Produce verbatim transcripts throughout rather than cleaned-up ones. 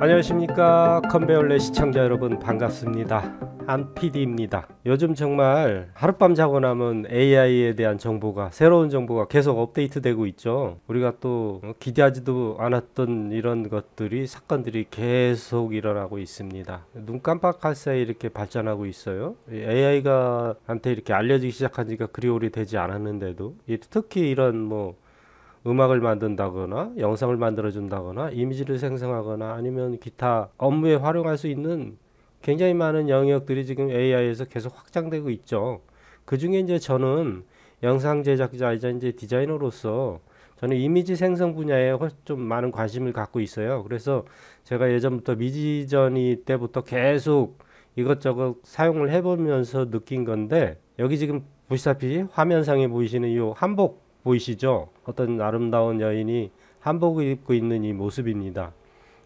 안녕하십니까. 컨베이올렛 시청자 여러분 반갑습니다. 안피디입니다. 요즘 정말 하룻밤 자고 나면 에이아이에 대한 정보가, 새로운 정보가 계속 업데이트 되고 있죠. 우리가 또 기대하지도 않았던 이런 것들이, 사건들이 계속 일어나고 있습니다. 눈 깜빡할 사이 이렇게 발전하고 있어요. 에이아이가 한테 이렇게 알려지기 시작한 지가 그리 오래 되지 않았는데도, 특히 이런 뭐 음악을 만든다거나 영상을 만들어 준다거나 이미지를 생성하거나 아니면 기타 업무에 활용할 수 있는 굉장히 많은 영역들이 지금 에이아이에서 계속 확장되고 있죠. 그 중에 이제 저는 영상 제작자이자 이제 디자이너로서 저는 이미지 생성 분야에 좀 많은 관심을 갖고 있어요. 그래서 제가 예전부터 미지전이 때부터 계속 이것저것 사용을 해보면서 느낀 건데, 여기 지금 보시다시피 화면상에 보이시는 이 한복 보이시죠? 어떤 아름다운 여인이 한복을 입고 있는 이 모습입니다.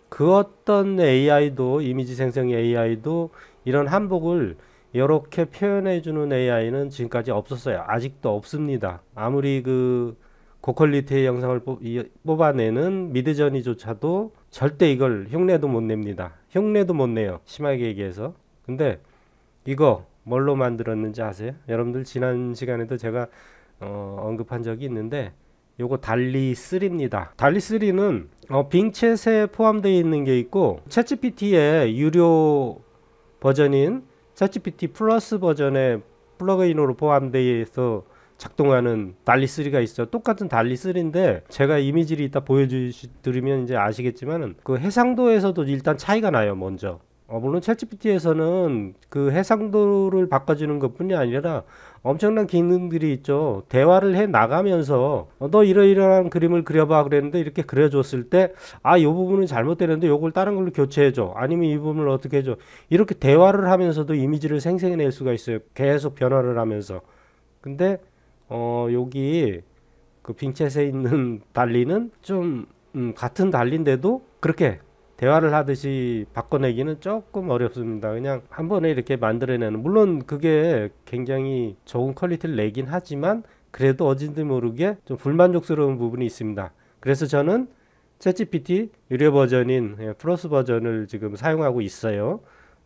그 어떤 에이아이도, 이미지 생성 에이아이도 이런 한복을 이렇게 표현해 주는 에이아이는 지금까지 없었어요. 아직도 없습니다. 아무리 그 고퀄리티의 영상을 뽑아내는 미드저니조차도 절대 이걸 흉내도 못 냅니다. 흉내도 못 내요, 심하게 얘기해서. 근데 이거 뭘로 만들었는지 아세요? 여러분들 지난 시간에도 제가 어, 언급한 적이 있는데, 요거 달리 쓰리입니다. 달리 쓰리는 어, 빙챗에 포함되어 있는 게 있고, 챗지피티의 유료 버전인 챗지피티 플러스 버전의 플러그인으로 포함되어 있어 작동하는 달리 쓰리가 있어요. 똑같은 달리 쓰리인데 제가 이미지를 이따 보여드리면 이제 아시겠지만 그 해상도에서도 일단 차이가 나요. 먼저 어, 물론 챗지피티에서는 그 해상도를 바꿔주는 것뿐이 아니라 엄청난 기능들이 있죠. 대화를 해 나가면서 어, 너 이러이러한 그림을 그려봐 그랬는데 이렇게 그려줬을 때, 아, 요 부분은 잘못되는데 요걸 다른 걸로 교체해줘, 아니면 이 부분을 어떻게 해줘, 이렇게 대화를 하면서도 이미지를 생성해낼 수가 있어요. 계속 변화를 하면서. 근데 어, 여기 그 빙챗에 있는 달리는 좀 음, 같은 달리인데도 그렇게 대화를 하듯이 바꿔내기는 조금 어렵습니다. 그냥 한 번에 이렇게 만들어내는, 물론 그게 굉장히 좋은 퀄리티를 내긴 하지만 그래도 어딘지 모르게 좀 불만족스러운 부분이 있습니다. 그래서 저는 챗지피티 유료 버전인 플러스 버전을 지금 사용하고 있어요.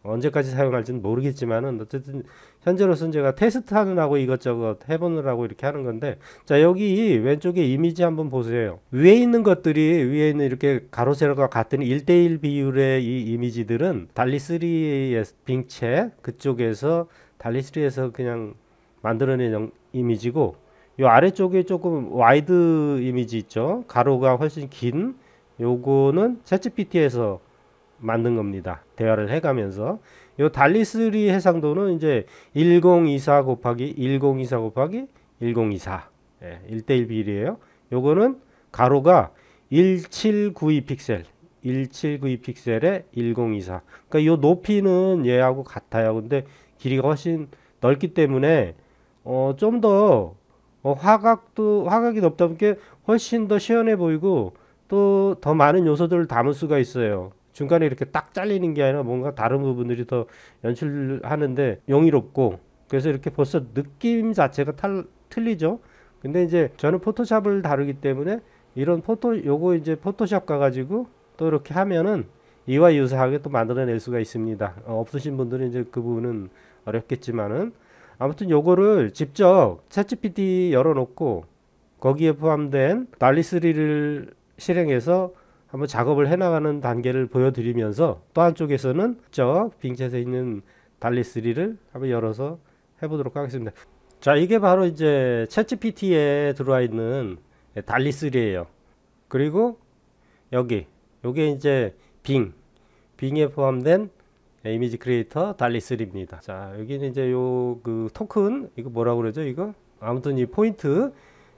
언제까지 사용할지는 모르겠지만은 어쨌든 현재로서는 제가 테스트하느라고 이것저것 해보느라고 이렇게 하는 건데, 자, 여기 왼쪽에 이미지 한번 보세요. 위에 있는 것들이, 위에 있는 이렇게 가로세로가 같은 일 대 일 비율의 이 이미지들은 달리 쓰리의 빙챗 그쪽에서 달리 쓰리에서 그냥 만들어낸 이미지고, 요 아래쪽에 조금 와이드 이미지 있죠, 가로가 훨씬 긴 요거는 챗지피티에서 만든 겁니다. 대화를 해가면서. 요 달리 쓰리 해상도는 이제 천이십사 곱하기 천이십사 곱하기 천이십사, 예, 일 대 일 비율이에요. 요거는 가로가 천칠백구십이 픽셀, 천칠백구십이 픽셀에 천이십사. 그러니까 요 높이는 얘하고 같아요. 근데 길이가 훨씬 넓기 때문에 어, 좀 더 어, 화각도 화각이 넓다 보니까 훨씬 더 시원해 보이고 또 더 많은 요소들을 담을 수가 있어요. 중간에 이렇게 딱 잘리는 게 아니라 뭔가 다른 부분들이 더 연출하는데 용이롭고, 그래서 이렇게 벌써 느낌 자체가 탈, 틀리죠. 근데 이제 저는 포토샵을 다루기 때문에 이런 포토, 요거 이제 포토샵 가가지고 또 이렇게 하면은 이와 유사하게 또 만들어낼 수가 있습니다. 어, 없으신 분들은 이제 그 부분은 어렵겠지만은, 아무튼 요거를 직접 챗지피티 열어놓고 거기에 포함된 달리 쓰리를 실행해서 한번 작업을 해나가는 단계를 보여드리면서, 또 한쪽에서는 저 빙챗에 있는 달리 쓰리를 한번 열어서 해보도록 하겠습니다. 자, 이게 바로 이제 챗지피티에 들어와 있는 달리 쓰리예요. 그리고 여기, 요게 이제 빙, 빙에 포함된 이미지 크리에이터 달리 쓰리입니다. 자, 여기는 이제 요 그 토큰, 이거 뭐라고 그러죠, 이거? 아무튼 이 포인트,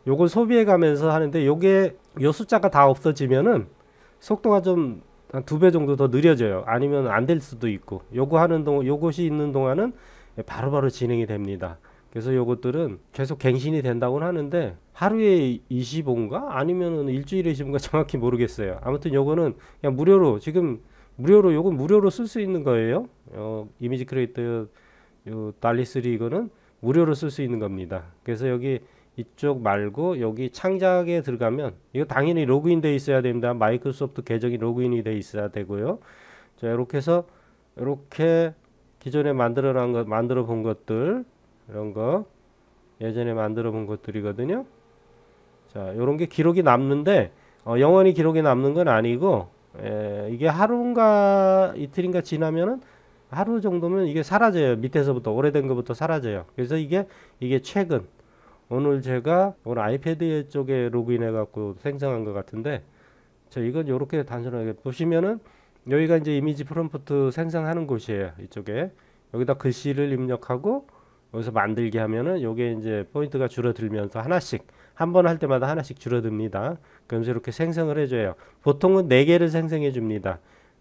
요걸 소비해 가면서 하는데, 요게 요 숫자가 다 없어지면은 속도가 좀 한 두 배 정도 더 느려져요. 아니면 안 될 수도 있고, 요거 하는 동안, 요것이 있는 동안은 바로바로 진행이 됩니다. 그래서 요것들은 계속 갱신이 된다고는 하는데 하루에 이십 분가 아니면은 일주일에 이십 분가 정확히 모르겠어요. 아무튼 요거는 그냥 무료로, 지금 무료로, 요건 무료로 쓸 수 있는 거예요. 어, 이미지 크리에이터 요 달리 쓰리 이거는 무료로 쓸 수 있는 겁니다. 그래서 여기 이쪽 말고 여기 창작에 들어가면 이거 당연히 로그인 돼 있어야 됩니다. 마이크로소프트 계정이 로그인이 돼 있어야 되고요. 자, 이렇게 해서 이렇게 기존에 만들어 놓은 것, 만들어 본 것들, 이런 거 예전에 만들어 본 것들이거든요. 자, 이런 게 기록이 남는데 어, 영원히 기록이 남는 건 아니고, 에, 이게 하루인가 이틀인가 지나면은 하루 정도면 이게 사라져요. 밑에서부터 오래된 것부터 사라져요. 그래서 이게 이게 최근 오늘 제가 오늘 아이패드 쪽에 로그인해 갖고 생성한 것 같은데, 자, 이건 요렇게 단순하게 보시면은 여기가 이제 이미지 프롬프트 생성하는 곳이에요. 이쪽에 여기다 글씨를 입력하고 여기서 만들게 하면은 요게 이제 포인트가 줄어들면서 하나씩 한 번 할 때마다 하나씩 줄어듭니다. 그러면서 이렇게 생성을 해줘요. 보통은 네 개를 생성해 줍니다.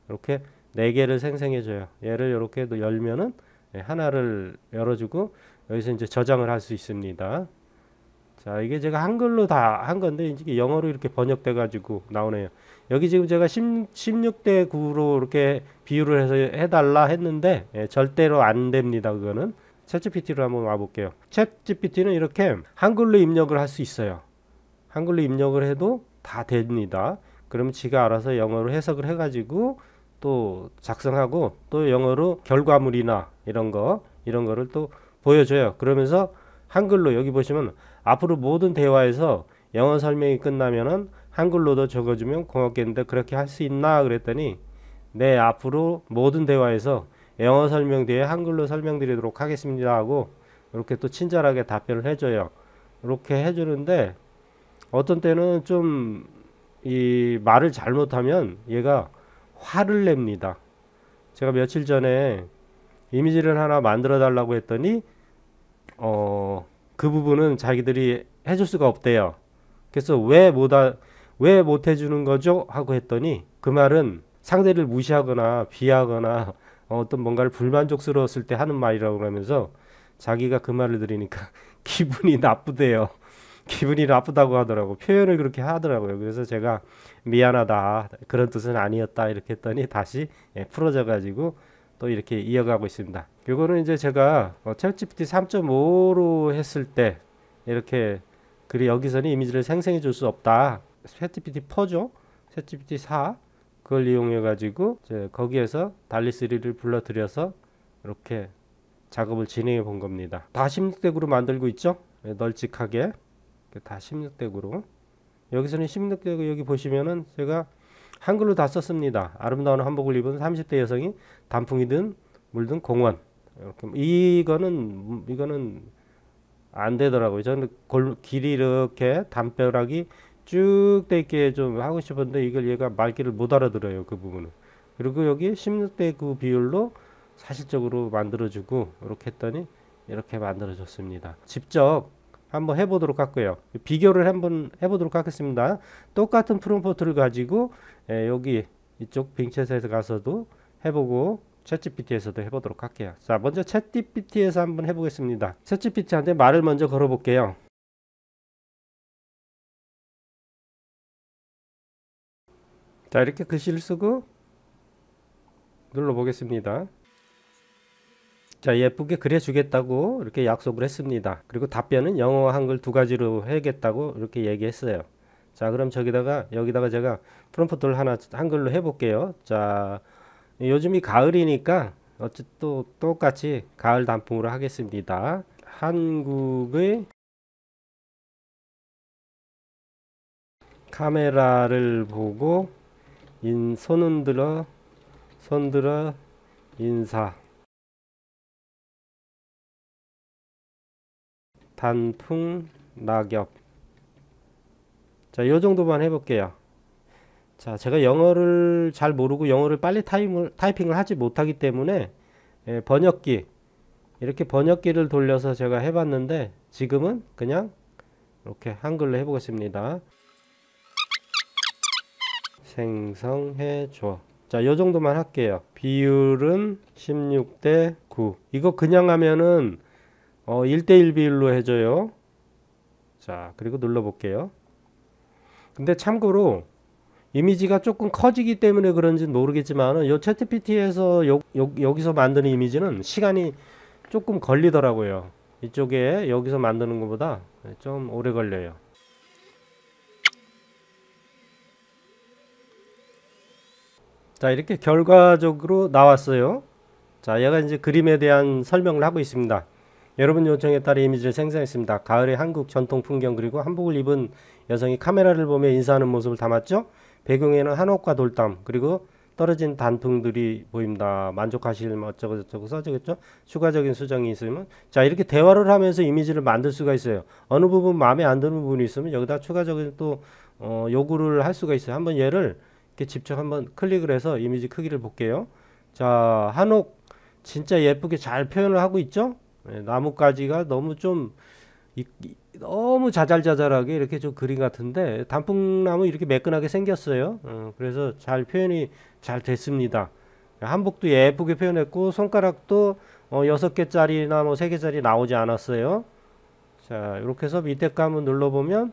이렇게 네 개를 생성해줘요. 얘를 이렇게 열면은 하나를 열어주고 여기서 이제 저장을 할 수 있습니다. 자, 이게 제가 한글로 다 한 건데 이제 영어로 이렇게 번역돼 가지고 나오네요. 여기 지금 제가 십육 대 구로 이렇게 비율을 해서 해달라 했는데, 예, 절대로 안 됩니다. 그거는 챗지피티로 한번 와볼게요. 챗지피티는 이렇게 한글로 입력을 할 수 있어요. 한글로 입력을 해도 다 됩니다. 그럼 지가 알아서 영어로 해석을 해 가지고 또 작성하고 또 영어로 결과물이나 이런 거 이런 거를 또 보여줘요. 그러면서 한글로 여기 보시면 앞으로 모든 대화에서 영어 설명이 끝나면은 한글로도 적어주면 고맙겠는데 그렇게 할 수 있나 그랬더니, 네, 앞으로 모든 대화에서 영어 설명 뒤에 한글로 설명드리도록 하겠습니다 하고 이렇게 또 친절하게 답변을 해줘요. 이렇게 해주는데 어떤 때는 좀 이 말을 잘못하면 얘가 화를 냅니다. 제가 며칠 전에 이미지를 하나 만들어 달라고 했더니 어, 그 부분은 자기들이 해줄 수가 없대요. 그래서 왜 못, 왜 못 해주는 거죠? 하고 했더니 그 말은 상대를 무시하거나 비하거나 어떤 뭔가를 불만족스러웠을 때 하는 말이라고 그러면서 자기가 그 말을 들으니까 기분이 나쁘대요. 기분이 나쁘다고 하더라고. 표현을 그렇게 하더라고요. 그래서 제가 미안하다, 그런 뜻은 아니었다 이렇게 했더니 다시 예, 풀어져 가지고 또 이렇게 이어가고 있습니다. 요거는 이제 제가 어, 챗지피티 삼 점 오로 했을 때 이렇게 그리 여기서는 이미지를 생성해 줄 수 없다. 챗지피티 사죠. 챗지피티 사 그걸 이용해 가지고 이제 거기에서 달리 쓰리를 불러들여서 이렇게 작업을 진행해 본 겁니다. 다 십육 대 구로 만들고 있죠. 예, 널찍하게 다 십육 대 구로. 여기서는 십육 대 구, 여기 보시면은 제가 한글로 다 썼습니다. 아름다운 한복을 입은 삼십 대 여성이 단풍이든 물든 공원. 이렇게 이거는 이거는 안 되더라고요. 저는 골, 길이 이렇게 담벼락이 쭉 돼 있게 좀 하고 싶었는데 이걸 얘가 말귀를 못 알아들어요, 그 부분은. 그리고 여기 십육 대 구 비율로 사실적으로 만들어주고 이렇게 했더니 이렇게 만들어줬습니다. 직접 한번 해보도록 할게요. 비교를 한번 해보도록 하겠습니다. 똑같은 프롬프트를 가지고 예, 여기 이쪽 빙챗에서 가서도 해보고 챗지피티에서도 해보도록 할게요. 자, 먼저 챗지피티에서 한번 해보겠습니다. 챗지피티한테 말을 먼저 걸어볼게요. 자, 이렇게 글씨를 쓰고 눌러보겠습니다. 자, 예쁘게 그려주겠다고 이렇게 약속을 했습니다. 그리고 답변은 영어와 한글 두 가지로 해야겠다고 이렇게 얘기했어요. 자, 그럼 저기다가 여기다가 제가 프롬프트를 하나 한글로 해볼게요. 자, 요즘이 가을이니까 어쨌든 또 똑같이 가을 단풍으로 하겠습니다. 한국의 카메라를 보고 인 손은 들어 손들어 인사. 단풍, 낙엽. 자, 요 정도만 해볼게요. 자, 제가 영어를 잘 모르고 영어를 빨리 타임을, 타이핑을 하지 못하기 때문에 예, 번역기 이렇게 번역기를 돌려서 제가 해봤는데 지금은 그냥 이렇게 한글로 해보겠습니다. 생성해줘. 자, 요 정도만 할게요. 비율은 십육 대 구. 이거 그냥 하면은 어, 일 대 일 비율로 해줘요. 자, 그리고 눌러볼게요. 근데 참고로 이미지가 조금 커지기 때문에 그런지는 모르겠지만 요 챗지피티에서 요, 요, 여기서 만드는 이미지는 시간이 조금 걸리더라고요. 이쪽에 여기서 만드는 것보다 좀 오래 걸려요. 자, 이렇게 결과적으로 나왔어요. 자, 얘가 이제 그림에 대한 설명을 하고 있습니다. 여러분 요청에 따라 이미지를 생성했습니다. 가을의 한국 전통 풍경 그리고 한복을 입은 여성이 카메라를 보며 인사하는 모습을 담았죠. 배경에는 한옥과 돌담 그리고 떨어진 단풍들이 보입니다. 만족하실 어쩌고 저쩌고 써주겠죠. 추가적인 수정이 있으면, 자, 이렇게 대화를 하면서 이미지를 만들 수가 있어요. 어느 부분 마음에 안 드는 부분이 있으면 여기다 추가적인 또 어, 요구를 할 수가 있어요. 한번 얘를 이렇게 직접 한번 클릭을 해서 이미지 크기를 볼게요. 자, 한옥 진짜 예쁘게 잘 표현을 하고 있죠. 네, 나뭇가지가 너무 좀 이, 너무 자잘자잘하게 이렇게 좀 그림 같은데, 단풍나무 이렇게 매끈하게 생겼어요. 어, 그래서 잘 표현이 잘 됐습니다. 한복도 예쁘게 표현했고, 손가락도 어, 여섯 개짜리나 뭐 세 개짜리 나오지 않았어요. 자, 이렇게 해서 밑에 거 한번 눌러보면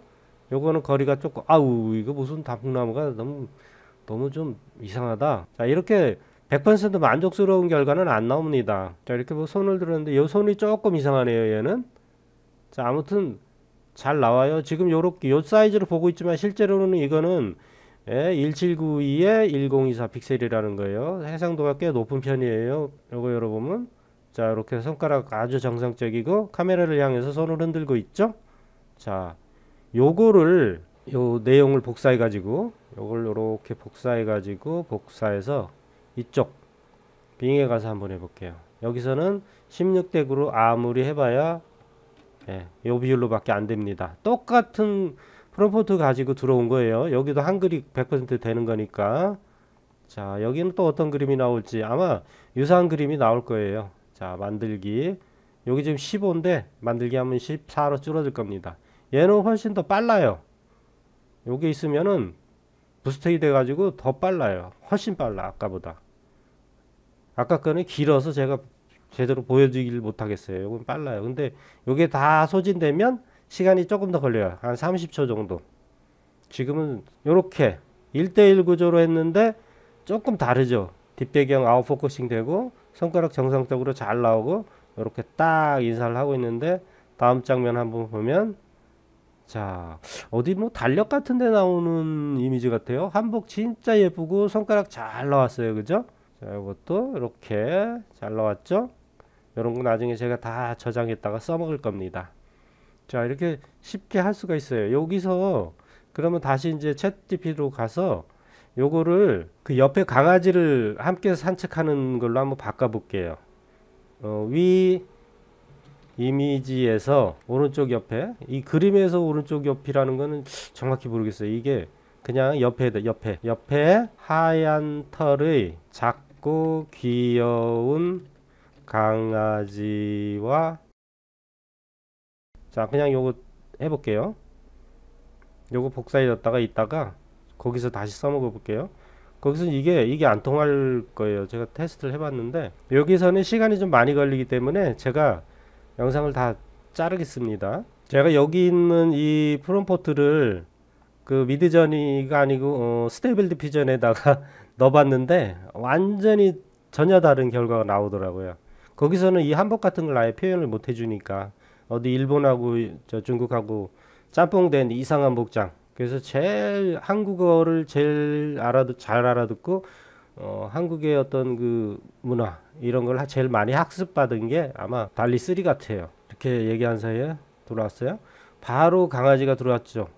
요거는 거리가 조금, 아우 이거 무슨 단풍나무가 너무 너무 좀 이상하다. 자, 이렇게 백 퍼센트 만족스러운 결과는 안 나옵니다. 자, 이렇게 뭐 손을 들었는데 요 손이 조금 이상하네요, 얘는. 자, 아무튼 잘 나와요. 지금 요렇게 요 사이즈로 보고 있지만 실제로는 이거는 예, 천칠백구십이에 천이십사 픽셀이라는 거예요. 해상도가 꽤 높은 편이에요. 요거 열어보면, 자, 이렇게 손가락 아주 정상적이고 카메라를 향해서 손을 흔들고 있죠. 자, 요거를 요 내용을 복사해 가지고 요걸 요렇게 복사해 가지고 복사해서 이쪽 빙에 가서 한번 해볼게요. 여기서는 십육 대 구로 아무리 해봐야 예, 요 비율로 밖에 안됩니다. 똑같은 프롬프트 가지고 들어온 거예요. 여기도 한글이 백 퍼센트 되는 거니까. 자, 여기는 또 어떤 그림이 나올지 아마 유사한 그림이 나올 거예요. 자, 만들기, 여기 지금 십오인데 만들기 하면 십사로 줄어들 겁니다. 얘는 훨씬 더 빨라요. 요게 있으면은 부스팅이 돼가지고 더 빨라요. 훨씬 빨라, 아까보다. 아까 거는 길어서 제가 제대로 보여주길 못하겠어요. 이건 빨라요. 근데 이게 다 소진되면 시간이 조금 더 걸려요. 한 삼십 초 정도. 지금은 이렇게 일 대 일 구조로 했는데 조금 다르죠. 뒷배경 아웃포커싱 되고 손가락 정상적으로 잘 나오고 이렇게 딱 인사를 하고 있는데, 다음 장면 한번 보면, 자, 어디 뭐 달력 같은 데 나오는 이미지 같아요. 한복 진짜 예쁘고 손가락 잘 나왔어요. 그죠? 자, 이것도 이렇게 잘 나왔죠. 이런 거 나중에 제가 다 저장했다가 써먹을 겁니다. 자, 이렇게 쉽게 할 수가 있어요. 여기서 그러면 다시 이제 챗지피티로 가서 요거를 그 옆에 강아지를 함께 산책하는 걸로 한번 바꿔 볼게요. 어, 위 이미지에서 오른쪽 옆에, 이 그림에서 오른쪽 옆이라는 거는 정확히 모르겠어요. 이게 그냥 옆에 옆에 옆에 하얀 털의 작고 귀여운 강아지와, 자, 그냥 요거 해볼게요. 요거 복사해뒀다가 이따가 거기서 다시 써먹어 볼게요. 거기서 이게 이게 안 통할 거예요. 제가 테스트를 해봤는데 여기서는 시간이 좀 많이 걸리기 때문에 제가 영상을 다 자르겠습니다. 제가 여기 있는 이 프롬포트를 그 미드저니가 아니고 어, 스테이블 디퓨전에다가 넣어봤는데 완전히 전혀 다른 결과가 나오더라고요. 거기서는 이 한복 같은 걸 아예 표현을 못 해주니까 어디 일본하고 저 중국하고 짬뽕된 이상한 복장, 그래서 제일 한국어를 제일 알아도 잘 알아듣고 어, 한국의 어떤 그 문화 이런 걸 제일 많이 학습받은 게 아마 달리 쓰리 같아요. 이렇게 얘기한 사이에 들어왔어요. 바로 강아지가 들어왔죠.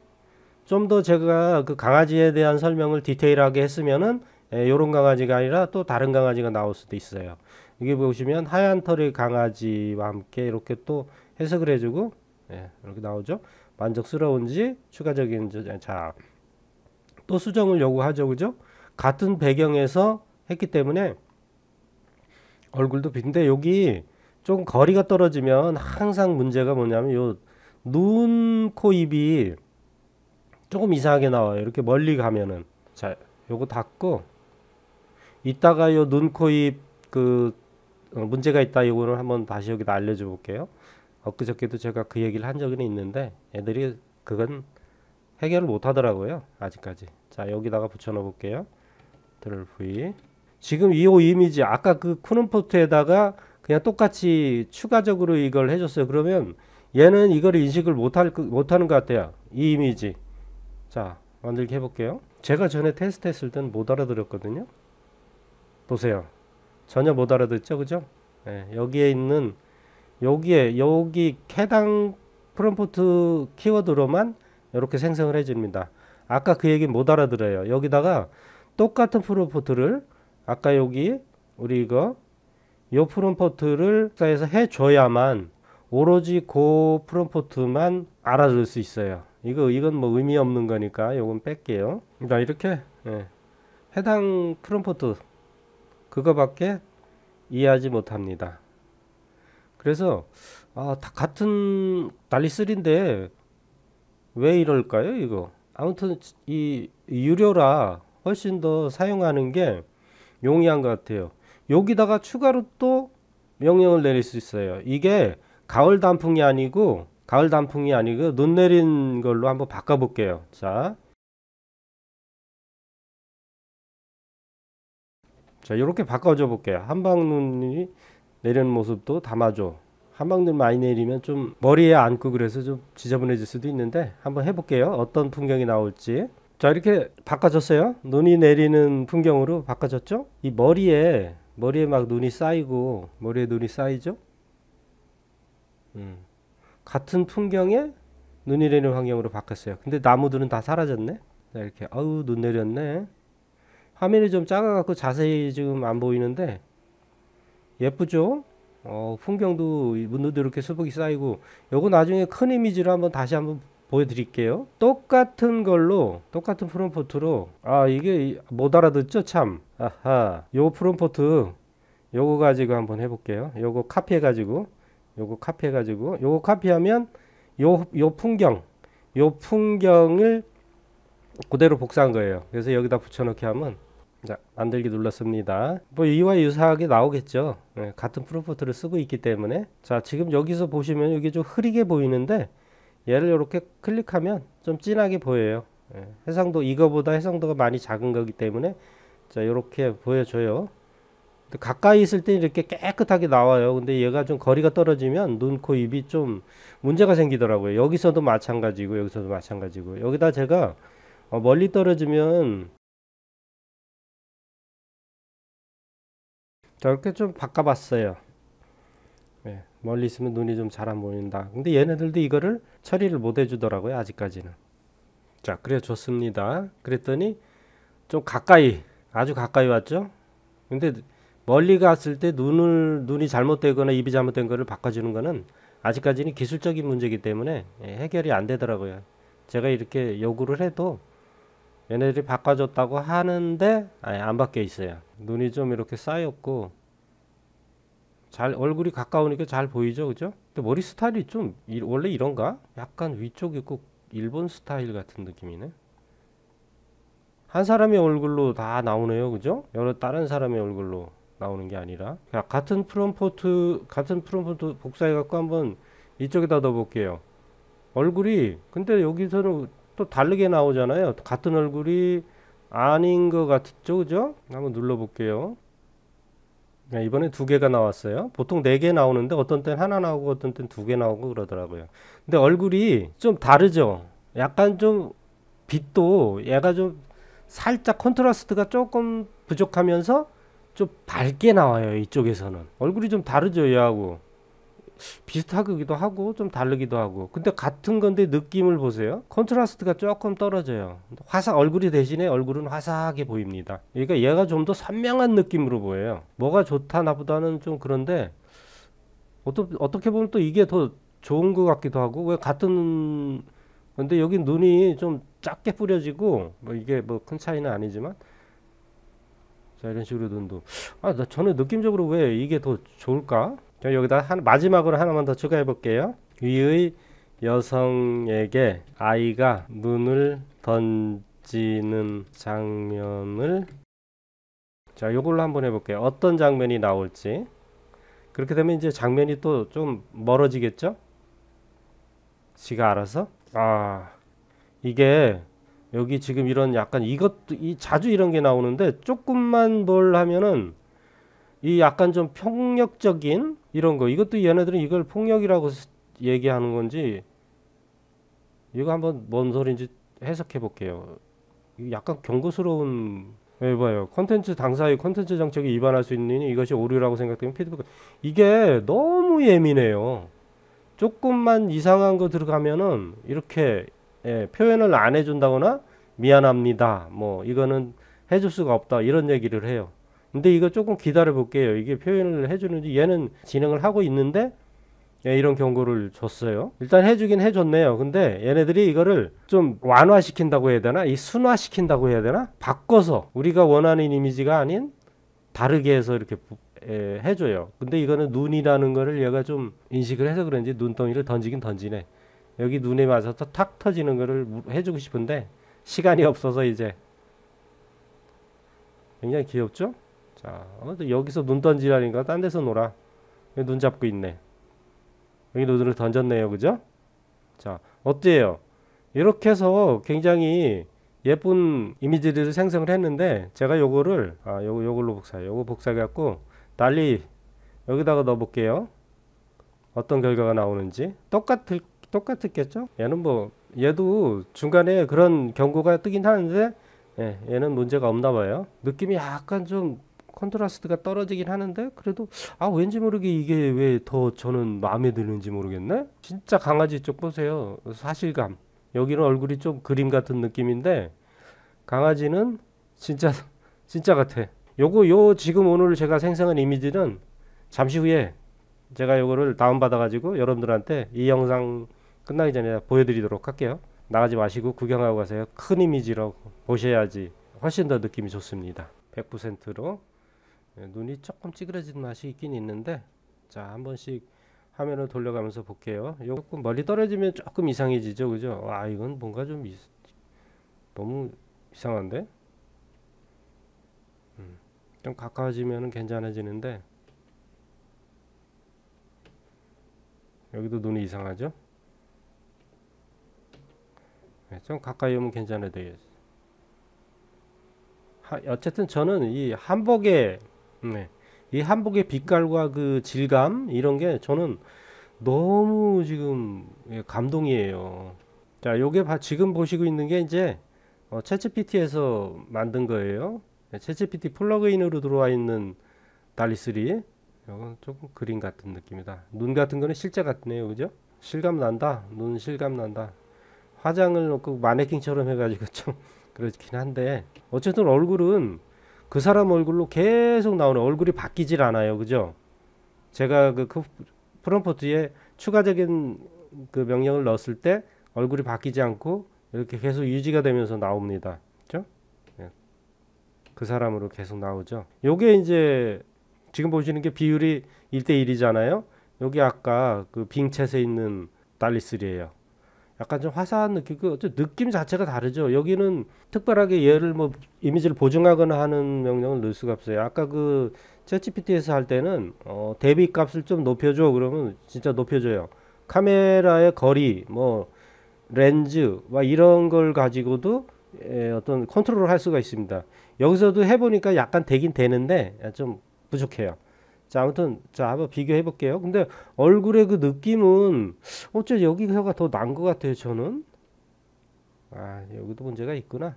좀 더 제가 그 강아지에 대한 설명을 디테일하게 했으면은 요런 강아지가 아니라 또 다른 강아지가 나올 수도 있어요. 여기 보시면 하얀 털의 강아지와 함께 이렇게 또 해석을 해주고, 예, 이렇게 나오죠. 만족스러운지 추가적인, 자, 또 수정을 요구하죠. 그죠? 같은 배경에서 했기 때문에 얼굴도 빈데, 여기 조금 거리가 떨어지면 항상 문제가 뭐냐면 요 눈, 코, 입이 조금 이상하게 나와요. 이렇게 멀리 가면은. 자, 요거 닫고 이따가 요 눈, 코, 입 그 어, 문제가 있다, 요거는 한번 다시 여기다 알려줘 볼게요. 엊그저께도 제가 그 얘기를 한 적은 있는데 애들이 그건 해결을 못 하더라고요, 아직까지. 자, 여기다가 붙여 넣어 볼게요. 드럴 브이. 지금 이 이미지 아까 그 쿠는 포트에다가 그냥 똑같이 추가적으로 이걸 해줬어요. 그러면 얘는 이걸 인식을 못할, 못하는 것 같아요. 이 이미지. 자, 만들기 해볼게요. 제가 전에 테스트 했을 땐 못 알아들었거든요. 보세요. 전혀 못 알아듣죠, 그죠? 예, 여기에 있는, 여기에, 여기 해당 프롬프트 키워드로만 이렇게 생성을 해줍니다. 아까 그 얘기 못 알아들어요. 여기다가 똑같은 프롬프트를, 아까 여기, 우리 이거, 요 프롬프트를 해서 해줘야만, 오로지 그 프롬프트만 알아들을 수 있어요. 이거, 이건 뭐 의미 없는 거니까, 요건 뺄게요. 자, 이렇게, 예. 해당 프롬프트, 그거밖에 이해하지 못합니다. 그래서, 아, 다 같은 달리 쓰리인데, 왜 이럴까요, 이거? 아무튼, 이, 유료라 훨씬 더 사용하는 게 용이한 것 같아요. 여기다가 추가로 또 명령을 내릴 수 있어요. 이게, 가을 단풍이 아니고 가을 단풍이 아니고 눈 내린 걸로 한번 바꿔 볼게요. 자, 자 이렇게 바꿔줘 볼게요. 한방눈이 내리는 모습도 담아줘. 한방눈 많이 내리면 좀 머리에 앉고 그래서 좀 지저분해질 수도 있는데 한번 해볼게요. 어떤 풍경이 나올지. 자, 이렇게 바꿔줬어요. 눈이 내리는 풍경으로 바꿔줬죠. 이 머리에 머리에 막 눈이 쌓이고 머리에 눈이 쌓이죠. 음. 같은 풍경에 눈이 내리는 환경으로 바꿨어요. 근데 나무들은 다 사라졌네. 자, 이렇게 아우 눈 내렸네. 화면이 좀 작아갖고 자세히 지금 안 보이는데 예쁘죠? 어, 풍경도 눈도 이렇게 수북이 쌓이고 요거 나중에 큰 이미지로 한번 다시 한번 보여드릴게요. 똑같은 걸로 똑같은 프롬프트로 아 이게 못 알아듣죠 참. 아하. 요 프롬프트 요거 가지고 한번 해볼게요. 요거 카피해가지고. 요거 카피해가지고 요거 카피하면 요, 요 풍경 요 풍경을 그대로 복사한 거예요. 그래서 여기다 붙여넣기 하면 자 만들기 눌렀습니다. 뭐 이와 유사하게 나오겠죠. 네, 같은 프롬프트를 쓰고 있기 때문에. 자 지금 여기서 보시면 여기 좀 흐리게 보이는데 얘를 이렇게 클릭하면 좀 진하게 보여요. 네, 해상도 이거보다 해상도가 많이 작은 거기 때문에 자 요렇게 보여줘요. 가까이 있을 때 이렇게 깨끗하게 나와요. 근데 얘가 좀 거리가 떨어지면 눈, 코, 입이 좀 문제가 생기더라고요. 여기서도 마찬가지고 여기서도 마찬가지고 여기다 제가 멀리 떨어지면 자 이렇게 좀 바꿔봤어요. 네, 멀리 있으면 눈이 좀 잘 안 보인다. 근데 얘네들도 이거를 처리를 못 해주더라고요. 아직까지는. 자 그래 줬습니다. 그랬더니 좀 가까이 아주 가까이 왔죠. 근데 멀리 갔을 때 눈을, 눈이 잘못되거나 입이 잘못된 거를 바꿔주는 거는 아직까지는 기술적인 문제이기 때문에 해결이 안 되더라고요. 제가 이렇게 요구를 해도 얘네들이 바꿔줬다고 하는데 아니, 안 바뀌어 있어요. 눈이 좀 이렇게 쌓였고 잘 얼굴이 가까우니까 잘 보이죠, 그죠? 근데 머리 스타일이 좀 원래 이런가? 약간 위쪽이 꼭 일본 스타일 같은 느낌이네. 한 사람의 얼굴로 다 나오네요, 그죠? 여러 다른 사람의 얼굴로. 나오는 게 아니라 같은 프롬프트 같은 프롬프트 복사해 갖고 한번 이쪽에다 넣어 볼게요. 얼굴이 근데 여기서는 또 다르게 나오잖아요. 같은 얼굴이 아닌 것 같죠, 그죠? 한번 눌러 볼게요. 네, 이번에 두 개가 나왔어요. 보통 네 개 나오는데 어떤 땐 하나 나오고 어떤 땐 두 개 나오고 그러더라고요. 근데 얼굴이 좀 다르죠. 약간 좀 빛도 얘가 좀 살짝 컨트라스트가 조금 부족하면서 좀 밝게 나와요. 이쪽에서는 얼굴이 좀 다르죠. 얘하고 비슷하기도 하고 좀 다르기도 하고 근데 같은 건데 느낌을 보세요. 컨트라스트가 조금 떨어져요. 화사 얼굴이 대신에 얼굴은 화사하게 보입니다. 그러니까 얘가 좀 더 선명한 느낌으로 보여요. 뭐가 좋다 나보다는 좀 그런데 어떠, 어떻게 보면 또 이게 더 좋은 것 같기도 하고 왜 같은 근데 여기 눈이 좀 작게 뿌려지고 뭐 이게 뭐 큰 차이는 아니지만 자 이런 식으로 눈도 아 나 저는 느낌적으로 왜 이게 더 좋을까. 자 여기다 한 마지막으로 하나만 더 추가해 볼게요. 위의 여성에게 아이가 눈을 던지는 장면을 자 요걸로 한번 해볼게요. 어떤 장면이 나올지. 그렇게 되면 이제 장면이 또 좀 멀어지겠죠. 지가 알아서 아 이게 여기 지금 이런 약간 이것도 이 자주 이런 게 나오는데 조금만 뭘 하면은 이 약간 좀 폭력적인 이런 거, 이것도 얘네들은 이걸 폭력이라고 얘기하는 건지, 이거 한번 뭔 소린지 해석해 볼게요. 약간 경고스러운, 예, 봐요. 콘텐츠 당사의 콘텐츠 정책에 위반할 수 있는 이것이 오류라고 생각되면 피드백. 이게 너무 예민해요. 조금만 이상한 거 들어가면은 이렇게, 예, 표현을 안 해준다거나 미안합니다, 뭐 이거는 해줄 수가 없다, 이런 얘기를 해요. 근데 이거 조금 기다려 볼게요. 이게 표현을 해주는지. 얘는 진행을 하고 있는데, 예, 이런 경고를 줬어요. 일단 해주긴 해줬네요. 근데 얘네들이 이거를 좀 완화시킨다고 해야 되나, 이 순화시킨다고 해야 되나, 바꿔서 우리가 원하는 이미지가 아닌 다르게 해서 이렇게, 예, 해줘요. 근데 이거는 눈이라는 거를 얘가 좀 인식을 해서 그런지 눈덩이를 던지긴 던지네. 여기 눈에 맞아서 탁 터지는 거를 해주고 싶은데 시간이 없어서 이제. 굉장히 귀엽죠? 자, 아무튼 여기서 눈 던지라니까 딴 데서 놀아. 눈 잡고 있네. 여기 눈을 던졌네요, 그죠? 자, 어때요? 이렇게 해서 굉장히 예쁜 이미지들을 생성을 했는데, 제가 요거를, 아, 요거, 요걸로 복사해요. 요거 복사해갖고 달리 여기다가 넣어볼게요. 어떤 결과가 나오는지. 똑같을, 똑같았겠죠? 얘는 뭐, 얘도 중간에 그런 경고가 뜨긴 하는데, 예, 얘는 문제가 없나봐요. 느낌이 약간 좀 컨트라스트가 떨어지긴 하는데, 그래도 아 왠지 모르게 이게 왜 더 저는 마음에 드는지 모르겠네. 진짜 강아지 쪽 보세요. 사실감. 여기는 얼굴이 좀 그림 같은 느낌인데, 강아지는 진짜 진짜 같아. 요거, 요 지금 오늘 제가 생성한 이미지는 잠시 후에 제가 요거를 다운받아 가지고 여러분들한테 이 영상 끝나기 전에 보여드리도록 할게요. 나가지 마시고 구경하고 가세요. 큰 이미지로 보셔야지 훨씬 더 느낌이 좋습니다. 백 퍼센트로 눈이 조금 찌그러진 맛이 있긴 있는데, 자, 한 번씩 화면을 돌려가면서 볼게요. 요 조금 멀리 떨어지면 조금 이상해지죠, 그죠? 와, 이건 뭔가 좀 이, 너무 이상한데? 음, 좀 가까워지면 괜찮아지는데, 여기도 눈이 이상하죠? 네, 좀 가까이 오면 괜찮아지겠어요. 어쨌든 저는 이 한복의, 네, 이 한복의 빛깔과 그 질감, 이런 게 저는 너무 지금 감동이에요. 자, 요게 지금 보시고 있는 게 이제 어, 챗지피티에서 만든 거예요. 네, 챗지피티 플러그인으로 들어와 있는 달리 쓰리. 요건 조금 그림 같은 느낌이다. 눈 같은 거는 실제 같네요, 그죠? 실감 난다. 눈 실감 난다. 화장을 넣고 마네킹처럼 해가지고 좀 그렇긴 한데, 어쨌든 얼굴은 그 사람 얼굴로 계속 나오는, 얼굴이 바뀌질 않아요, 그죠? 제가 그, 그 프롬프트에 추가적인 그 명령을 넣었을 때 얼굴이 바뀌지 않고 이렇게 계속 유지가 되면서 나옵니다, 그죠? 예. 그 사람으로 계속 나오죠. 요게 이제 지금 보시는 게 비율이 일 대 일이잖아요 여기 아까 그 빙챗에 있는 달리 쓰리예요 약간 좀 화사한 느낌, 그 느낌 자체가 다르죠. 여기는 특별하게 얘를 뭐 이미지를 보정하거나 하는 명령을 넣을 수가 없어요. 아까 그 챗지피티에서 할 때는 어, 대비 값을 좀 높여줘, 그러면 진짜 높여줘요. 카메라의 거리, 뭐 렌즈, 와 이런 걸 가지고도, 예, 어떤 컨트롤을 할 수가 있습니다. 여기서도 해보니까 약간 되긴 되는데 좀 부족해요. 자, 아무튼, 자, 한번 비교해 볼게요. 근데 얼굴의 그 느낌은 어째 여기가 더 난 것 같아요, 저는. 아, 여기도 문제가 있구나.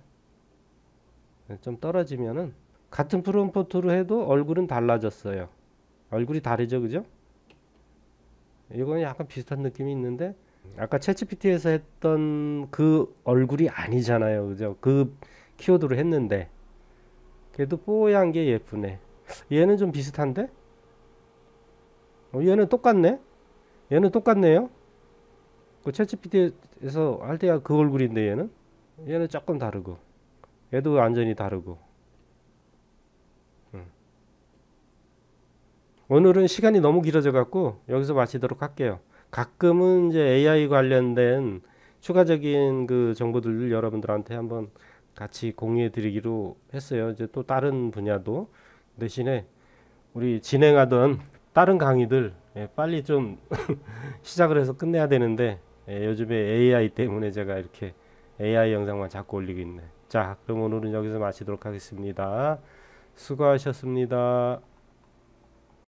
좀 떨어지면은 같은 프롬포트로 해도 얼굴은 달라졌어요. 얼굴이 다르죠, 그죠? 이건 약간 비슷한 느낌이 있는데, 아까 챗지피티에서 했던 그 얼굴이 아니잖아요, 그죠? 그 키워드로 했는데, 그래도 뽀얀 게 예쁘네. 얘는 좀 비슷한데? 얘는 똑같네? 얘는 똑같네요? 그 챗지피티에서 할 때야 그 얼굴인데, 얘는? 얘는 조금 다르고, 얘도 완전히 다르고. 음. 오늘은 시간이 너무 길어져 갖고 여기서 마치도록 할게요. 가끔은 이제 에이아이 관련된 추가적인 그 정보들을 여러분들한테 한번 같이 공유해 드리기로 했어요. 이제 또 다른 분야도 대신에 우리 진행하던 다른 강의들, 예, 빨리 좀 시작을 해서 끝내야 되는데, 예, 요즘에 에이아이 때문에 제가 이렇게 에이아이 영상만 자꾸 올리고 있네. 자, 그럼 오늘은 여기서 마치도록 하겠습니다. 수고하셨습니다.